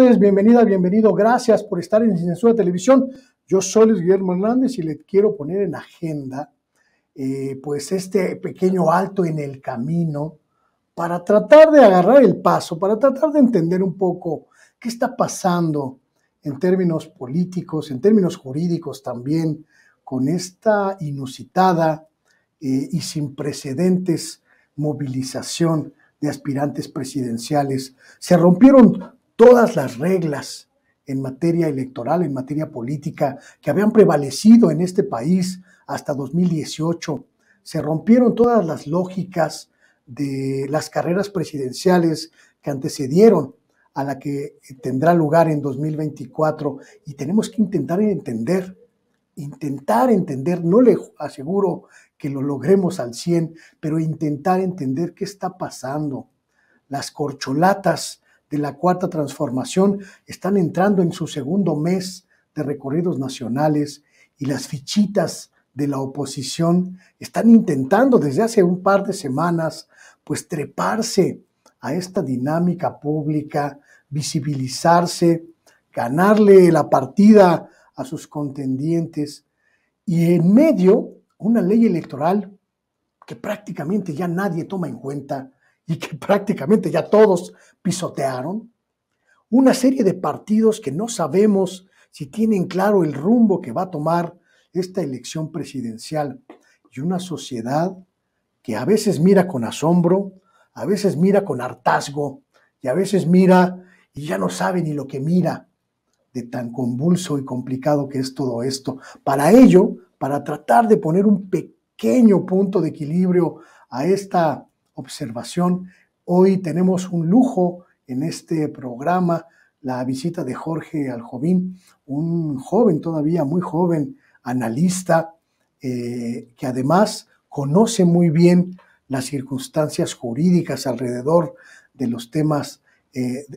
tardes, bienvenida, bienvenido, gracias por estar en Sin Censura Televisión. Yo soy Luis Guillermo Hernández y le quiero poner en agenda pues este pequeño alto en el camino para tratar de agarrar el paso, para tratar de entender un poco qué está pasando en términos políticos, en términos jurídicos también, con esta inusitada y sin precedentes movilización de aspirantes presidenciales. Se rompieron todas las reglas en materia electoral, en materia política, que habían prevalecido en este país hasta 2018. Se rompieron todas las lógicas de las carreras presidenciales que antecedieron a la que tendrá lugar en 2024, y tenemos que intentar entender, no le aseguro que lo logremos al 100, pero intentar entender qué está pasando. Las corcholatas de la Cuarta Transformación están entrando en su segundo mes de recorridos nacionales y las fichitas de la oposición están intentando desde hace un par de semanas pues treparse a esta dinámica pública, visibilizarse, ganarle la partida a sus contendientes, y en medio una ley electoral que prácticamente ya nadie toma en cuenta y que prácticamente ya todos pisotearon, una serie de partidos que no sabemos si tienen claro el rumbo que va a tomar esta elección presidencial, y una sociedad que a veces mira con asombro, a veces mira con hartazgo y a veces mira y ya no sabe ni lo que mira, de tan convulso y complicado que es todo esto. Para ello, para tratar de poner un pequeño punto de equilibrio a esta observación, hoy tenemos un lujo en este programa, la visita de Jorge Aljovín, un joven, todavía muy joven, analista, que además conoce muy bien las circunstancias jurídicas alrededor de los temas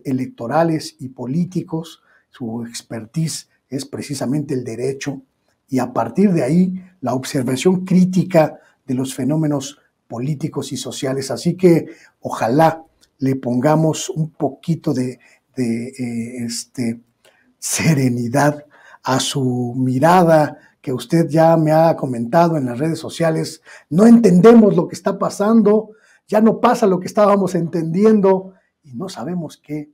electorales y políticos. Su expertise es precisamente el derecho, y a partir de ahí la observación crítica de los fenómenos políticos y sociales. Así que ojalá le pongamos un poquito de serenidad a su mirada, que usted ya me ha comentado en las redes sociales. No entendemos lo que está pasando, ya no pasa lo que estábamos entendiendo y no sabemos qué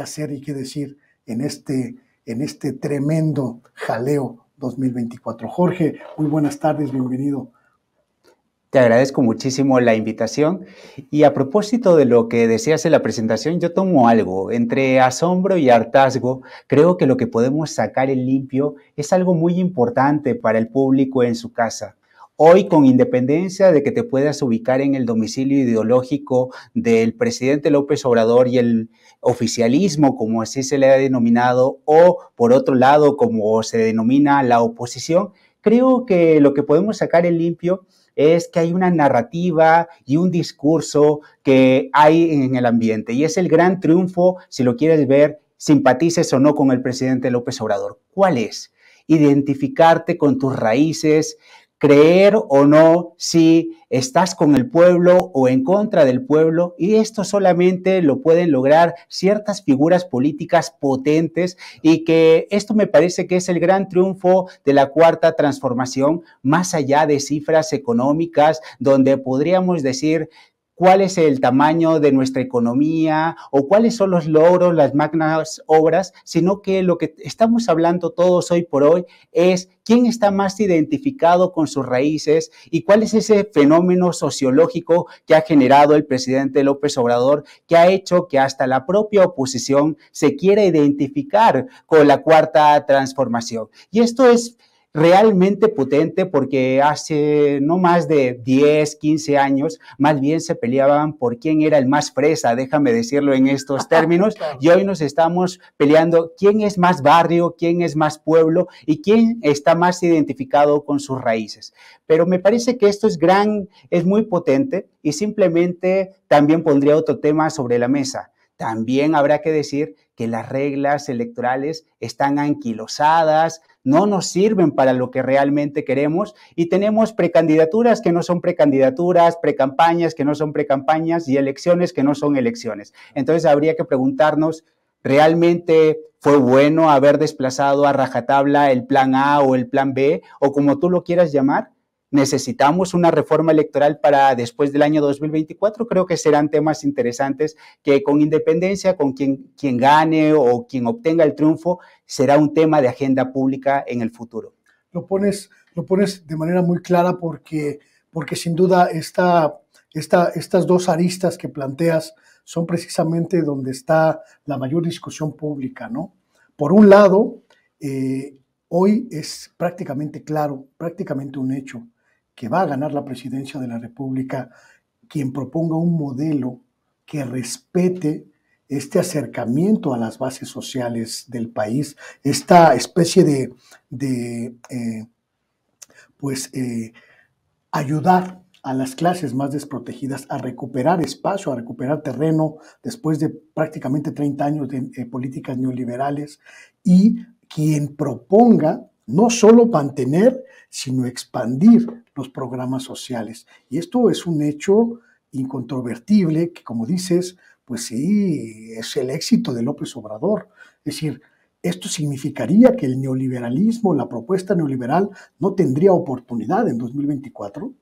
hacer y qué decir en este tremendo jaleo 2024. Jorge, muy buenas tardes, bienvenido. Te agradezco muchísimo la invitación, y a propósito de lo que decías en la presentación, yo tomo algo entre asombro y hartazgo. Creo que lo que podemos sacar en limpio es algo muy importante para el público en su casa. Hoy, con independencia de que te puedas ubicar en el domicilio ideológico del presidente López Obrador y el oficialismo, como así se le ha denominado, o por otro lado, como se denomina la oposición, creo que lo que podemos sacar en limpio es que hay una narrativa y un discurso que hay en el ambiente, y es el gran triunfo, si lo quieres ver, simpatices o no con el presidente López Obrador. ¿Cuál es? Identificarte con tus raíces, creer o no si estás con el pueblo o en contra del pueblo, y esto solamente lo pueden lograr ciertas figuras políticas potentes, y que esto me parece que es el gran triunfo de la Cuarta Transformación, más allá de cifras económicas donde podríamos decir cuál es el tamaño de nuestra economía o cuáles son los logros, las magnas obras, sino que lo que estamos hablando todos hoy por hoy es quién está más identificado con sus raíces y cuál es ese fenómeno sociológico que ha generado el presidente López Obrador, que ha hecho que hasta la propia oposición se quiera identificar con la Cuarta Transformación. Y esto es realmente potente, porque hace no más de 10, 15 años, más bien se peleaban por quién era el más fresa, déjame decirlo en estos términos, y hoy nos estamos peleando quién es más barrio, quién es más pueblo y quién está más identificado con sus raíces. Pero me parece que esto es muy potente, y simplemente también pondría otro tema sobre la mesa. También habrá que decir que las reglas electorales están anquilosadas, no nos sirven para lo que realmente queremos, y tenemos precandidaturas que no son precandidaturas, precampañas que no son precampañas y elecciones que no son elecciones. Entonces habría que preguntarnos ¿Realmente fue bueno haber desplazado a rajatabla el plan A o el plan B, o como tú lo quieras llamar? ¿Necesitamos una reforma electoral para después del año 2024? Creo que serán temas interesantes que, con independencia, con quien gane o quien obtenga el triunfo, será un tema de agenda pública en el futuro. Lo pones de manera muy clara porque sin duda estas dos aristas que planteas son precisamente donde está la mayor discusión pública, ¿no? Por un lado, hoy es prácticamente claro, prácticamente un hecho, que va a ganar la presidencia de la República quien proponga un modelo que respete este acercamiento a las bases sociales del país, esta especie de ayudar a las clases más desprotegidas a recuperar espacio, a recuperar terreno después de prácticamente 30 años de políticas neoliberales, y quien proponga no solo mantener, sino expandir los programas sociales. Y esto es un hecho incontrovertible que, como dices, pues sí, es el éxito de López Obrador. Es decir, esto significaría que el neoliberalismo, la propuesta neoliberal, no tendría oportunidad en 2024.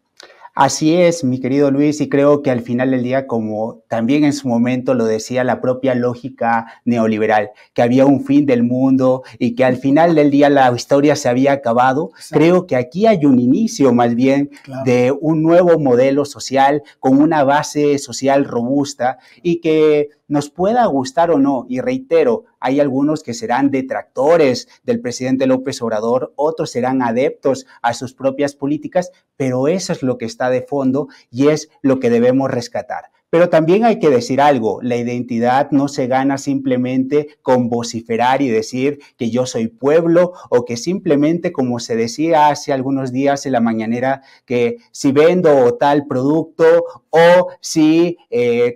Así es, mi querido Luis, y creo que al final del día, como también en su momento lo decía la propia lógica neoliberal, que había un fin del mundo y que al final del día la historia se había acabado, exacto, creo que aquí hay un inicio más bien, claro, de un nuevo modelo social con una base social robusta y que nos pueda gustar o no, y reitero, hay algunos que serán detractores del presidente López Obrador, otros serán adeptos a sus propias políticas, pero eso es lo que está de fondo y es lo que debemos rescatar. Pero también hay que decir algo, la identidad no se gana simplemente con vociferar y decir que yo soy pueblo, o que simplemente, como se decía hace algunos días en La Mañanera, que si vendo tal producto o si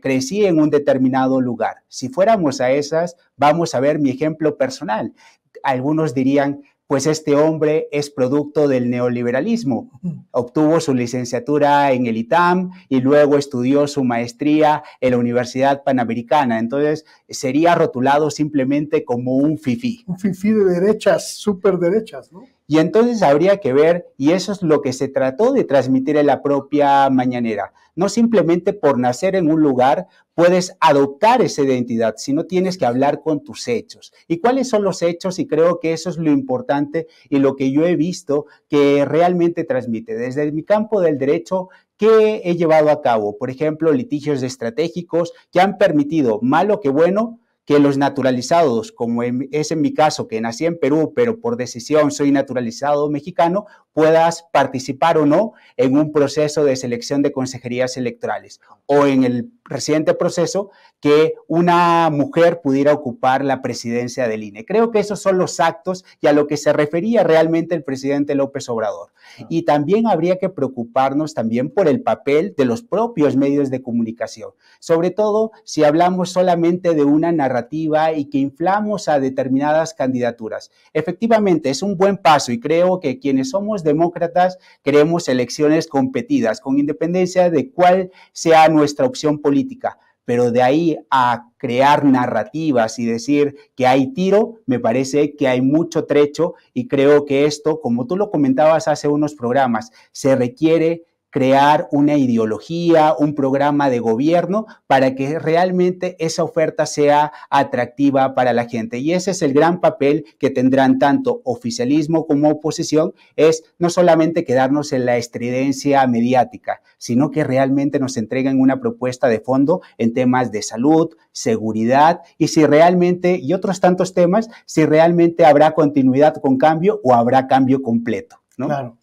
crecí en un determinado lugar. Si fuéramos a esas, vamos a ver mi ejemplo personal. Algunos dirían, pues este hombre es producto del neoliberalismo. Obtuvo su licenciatura en el ITAM y luego estudió su maestría en la Universidad Panamericana. Entonces, sería rotulado simplemente como un fifí. Un fifí de derechas, súper derechas, ¿no? Y entonces habría que ver, y eso es lo que se trató de transmitir en la propia Mañanera. No simplemente por nacer en un lugar puedes adoptar esa identidad, sino tienes que hablar con tus hechos. ¿Y cuáles son los hechos? Y creo que eso es lo importante y lo que yo he visto que realmente transmite. Desde mi campo del derecho, ¿qué he llevado a cabo? Por ejemplo, litigios estratégicos que han permitido, malo que bueno, que los naturalizados, como es en mi caso, que nací en Perú, pero por decisión soy naturalizado mexicano, puedas participar o no en un proceso de selección de consejerías electorales, o en el reciente proceso que una mujer pudiera ocupar la presidencia del INE. Creo que esos son los actos y a lo que se refería realmente el presidente López Obrador. Y también habría que preocuparnos también por el papel de los propios medios de comunicación, sobre todo si hablamos solamente de una narrativa y que inflamos a determinadas candidaturas. Efectivamente, es un buen paso y creo que quienes somos demócratas queremos elecciones competidas, con independencia de cuál sea nuestra opción política. Pero de ahí a crear narrativas y decir que hay tiro, me parece que hay mucho trecho, y creo que esto, como tú lo comentabas hace unos programas, se requiere crear una ideología, un programa de gobierno para que realmente esa oferta sea atractiva para la gente. Y ese es el gran papel que tendrán tanto oficialismo como oposición, es no solamente quedarnos en la estridencia mediática, sino que realmente nos entreguen una propuesta de fondo en temas de salud, seguridad y si realmente, y otros tantos temas, si realmente habrá continuidad con cambio o habrá cambio completo, ¿no? Claro.